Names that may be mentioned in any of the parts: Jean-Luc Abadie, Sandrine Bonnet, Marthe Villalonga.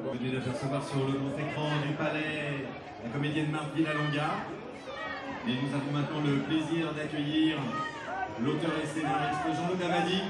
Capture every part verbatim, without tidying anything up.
Vous venez d'apercevoir sur le grand écran du palais la comédienne Marthe Villalonga. Et nous avons maintenant le plaisir d'accueillir l'auteur et scénariste Jean-Luc Abadie.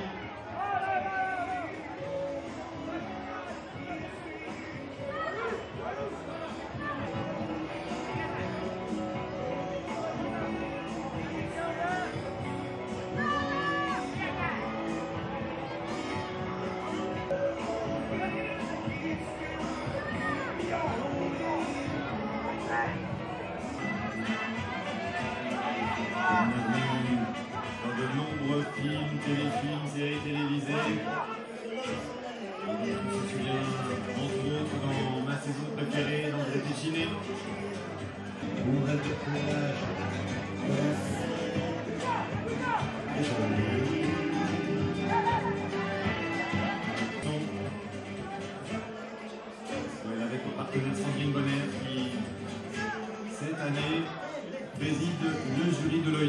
Avec mon partenaire Sandrine Bonnet qui, cette année, préside le jury de l'O I.